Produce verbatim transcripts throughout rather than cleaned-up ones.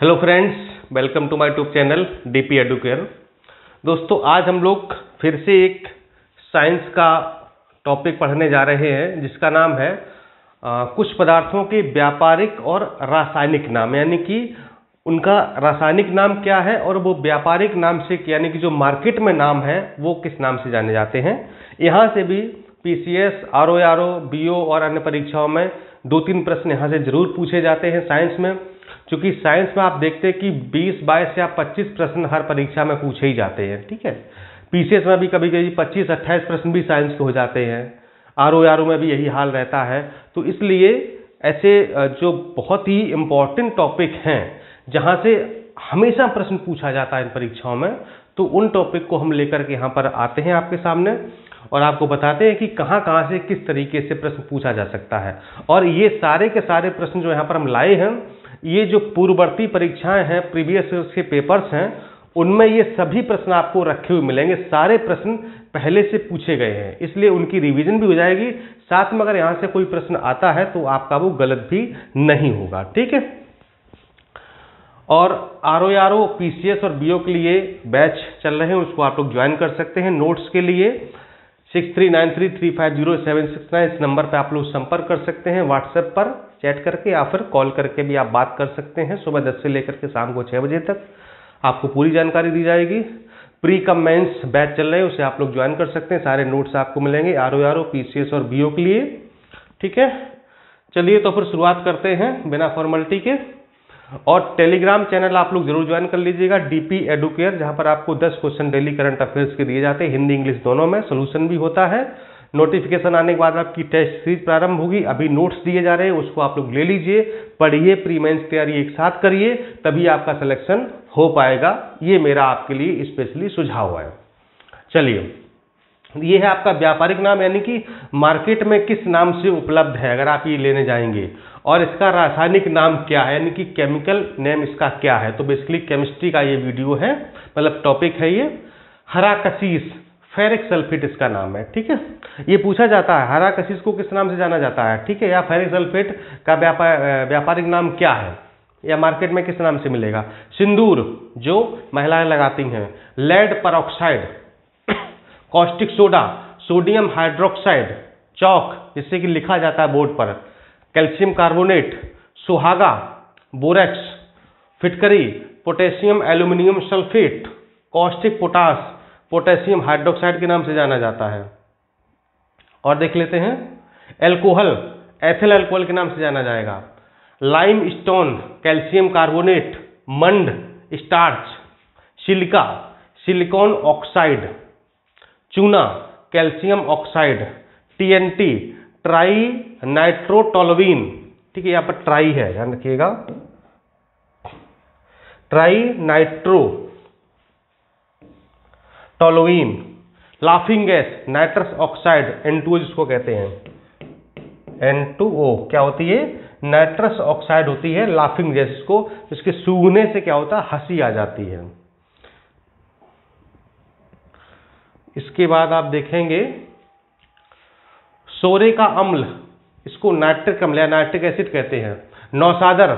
Hello friends, welcome to my YouTube channel DP Educare. दोस्तों, आज हम लोग फिर से एक साइंस का टॉपिक पढ़ने जा रहे हैं जिसका नाम है आ, कुछ पदार्थों के व्यापारिक और रासायनिक नाम, यानी कि उनका रासायनिक नाम क्या है और वो व्यापारिक नाम से यानी कि जो मार्केट में नाम है वो किस नाम से जाने जाते हैं। यहाँ से भी पीसीएस, आरआरआरओ, बीओ और अन्य परीक्षाओं में दो तीन प्रश्न यहाँ से जरूर पूछे जाते हैं साइंस में, क्योंकि साइंस में आप देखते हैं कि बीस, बाईस या पच्चीस प्रश्न हर परीक्षा में पूछे ही जाते हैं। ठीक है, पीसीएस में भी कभी कभी पच्चीस, अट्ठाईस प्रश्न भी साइंस के हो जाते हैं, आरओआरओ में भी यही हाल रहता है। तो इसलिए ऐसे जो बहुत ही इम्पोर्टेंट टॉपिक हैं जहाँ से हमेशा प्रश्न पूछा जाता है इन परीक्षाओं में, तो उन टॉपिक को हम लेकर के यहाँ पर आते हैं आपके सामने और आपको बताते हैं कि कहाँ कहाँ से किस तरीके से प्रश्न पूछा जा सकता है। और ये सारे के सारे प्रश्न जो यहाँ पर हम लाए हैं, ये जो पूर्ववर्ती परीक्षाएं हैं, प्रीवियस ईयर के पेपर्स हैं, उनमें ये सभी प्रश्न आपको रखे हुए मिलेंगे। सारे प्रश्न पहले से पूछे गए हैं, इसलिए उनकी रिवीजन भी हो जाएगी, साथ में अगर यहाँ से कोई प्रश्न आता है तो आपका वो गलत भी नहीं होगा। ठीक है, और आरओआरओ, पीसीएस और बीओ के लिए बैच चल रहे हैं, उसको आप लोग ज्वाइन कर सकते हैं। नोट्स के लिए six three nine three three five zero seven six nine इस नंबर पर आप लोग संपर्क कर सकते हैं, व्हाट्सएप पर चैट करके या फिर कॉल करके भी आप बात कर सकते हैं। सुबह दस से लेकर के शाम को छः बजे तक आपको पूरी जानकारी दी जाएगी। प्री कम मेंस बैच चल रहे हैं, उसे आप लोग ज्वाइन कर सकते हैं, सारे नोट्स आपको मिलेंगे आरओआरओ, पीसीएस और बीओ के लिए। ठीक है, चलिए तो फिर शुरुआत करते हैं बिना फॉर्मेलिटी के। और टेलीग्राम चैनल आप लोग जरूर ज्वाइन कर लीजिएगा, डीपी एडुकेयर, जहां पर आपको दस क्वेश्चन डेली करंट अफेयर्स के दिए जाते हैं, हिंदी इंग्लिश दोनों में, सोल्यूशन भी होता है। नोटिफिकेशन आने के बाद आपकी टेस्ट सीरीज प्रारंभ होगी। अभी नोट्स दिए जा रहे हैं, उसको आप लोग ले लीजिए, पढ़िए, प्री मेंस तैयारी एक साथ करिए, तभी आपका सिलेक्शन हो पाएगा। ये मेरा आपके लिए स्पेशली सुझाव है। चलिए, ये है आपका व्यापारिक नाम, यानी कि मार्केट में किस नाम से उपलब्ध है अगर आप ये लेने जाएंगे, और इसका रासायनिक नाम क्या है यानी कि केमिकल नेम इसका क्या है। तो बेसिकली केमिस्ट्री का ये वीडियो है, मतलब टॉपिक है ये। हरा कसीस, फेरिक सल्फेट इसका नाम है। ठीक है, ये पूछा जाता है हरा कसीस को किस नाम से जाना जाता है, ठीक है, या फेरिक सल्फेट का व्यापार व्यापारिक नाम क्या है या मार्केट में किस नाम से मिलेगा। सिंदूर जो महिलाएं लगाती हैं, lead peroxide, caustic soda, sodium hydroxide, chalk जिससे कि लिखा जाता है बोर्ड पर, कैल्शियम कार्बोनेट, सुहागा, बोरेक्स, फिटकरी, potassium aluminium sulphate, caustic potash, potassium hydroxide के नाम से जाना जाता है। और देख लेते हैं एल्कोहल, एथिल एल्कोहल के नाम से जाना जाएगा। लाइम स्टोन, कैल्शियम कार्बोनेट, मंड, स्टार्च, सिलिका, सिलिकॉन ऑक्साइड, चूना, calcium oxide, TNT, tri nitrotoluene, ठीक है, यहाँ पर ट्राई है, ध्यान रखिएगा, tri nitro toluene, laughing gas, nitrous oxide, N two O जिसको कहते हैं, एन टू ओ क्या होती है, नाइट्रस ऑक्साइड होती है, लाफिंग गैस, इसको इसके सूंघने से क्या होता है, हंसी आ जाती है। इसके बाद आप देखेंगे सोरे का अम्ल, इसको नाइट्रिक अम्ल या नाइट्रिक एसिड कहते हैं। नौसादर,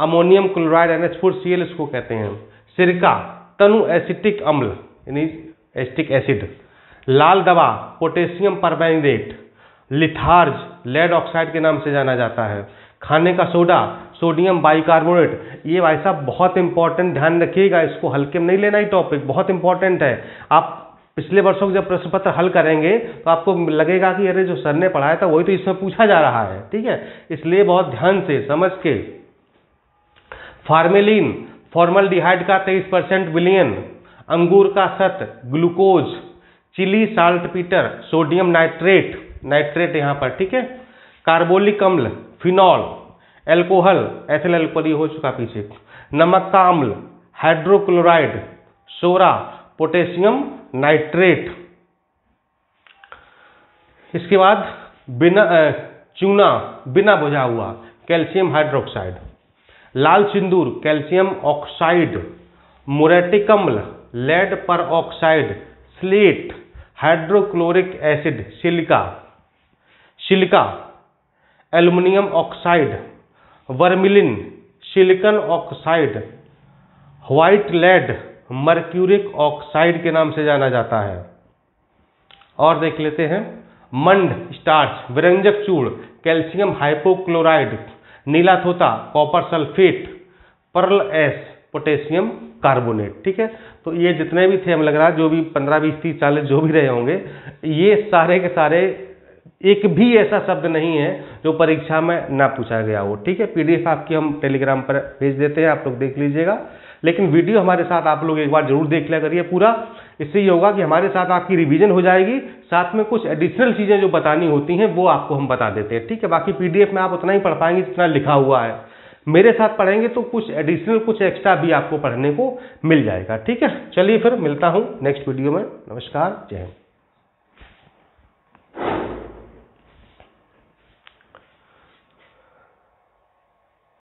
ammonium chloride N H four C L इसको कहते हैं। सिरका, तनु एसिटिक अम्ल यानी एसिटिक एसिड। लाल दवा, potassium permanganate. Litharge, lead oxide के नाम से जाना जाता है। खाने का सोडा, सोडियम बाइकार्बोनेट। ये भाई साहब बहुत इंपॉर्टेंट, ध्यान रखिएगा, इसको हल्के में नहीं लेना, ही टॉपिक बहुत इंपॉर्टेंट है। आप पिछले वर्षों जब प्रश्न पत्र हल करेंगे तो आपको लगेगा कि अरे जो सर ने पढ़ाया था वही तो इसमें पूछा जा रहा है। ठीक है, इसलिए बहुत ध्यान से समझ के। फार्मेलिन, फॉर्मलडिहाइड का तेईस परसेंट विलियन, अंगूर का सत, glucose, Chile saltpetre, sodium nitrate, nitrate यहाँ पर, ठीक है। कार्बोलिक अम्ल, फिनॉल, एल्कोहल, एथिल एल्कोहल हो चुका पीछे। नमक का अम्ल, हाइड्रोक्लोराइड, सोरा, पोटेशियम नाइट्रेट। इसके बाद बिना चूना, बिना बुझा हुआ, कैल्शियम हाइड्रोक्साइड। लाल सिंदूर, कैल्शियम ऑक्साइड। मोरेटिक अम्ल, lead peroxide, slate, hydrochloric acid, silica, silica, aluminium oxide, vermilion, silicon oxide, white lead, mercuric oxide के नाम से जाना जाता है। और देख लेते हैं, मंड स्टार्च, विरंजक चूड़, कैल्शियम हाइपोक्लोराइड, नीला थोथा, copper sulphate, pearl ash, potassium carbonate. ठीक है, तो ये जितने भी थे, हम लग रहा है जो भी पंद्रह बीस तीस चालीस जो भी रहे होंगे, ये सारे के सारे एक भी ऐसा शब्द नहीं है जो परीक्षा में ना पूछा गया हो। ठीक है, पीडीएफ आपकी हम टेलीग्राम पर भेज देते हैं, आप लोग देख लीजिएगा। लेकिन वीडियो हमारे साथ आप लोग एक बार जरूर देख लिया करिए पूरा, इससे ये होगा कि हमारे साथ आपकी रिवीजन हो जाएगी, साथ में कुछ एडिशनल चीज़ें जो बतानी होती हैं वो आपको हम बता देते हैं। ठीक है, बाकी पीडीएफ में आप उतना ही पढ़ पाएंगे जितना लिखा हुआ है, मेरे साथ पढ़ेंगे तो कुछ एडिशनल कुछ एक्स्ट्रा भी आपको पढ़ने को मिल जाएगा। ठीक है, चलिए फिर मिलता हूँ नेक्स्ट वीडियो में। नमस्कार, जय हिंद।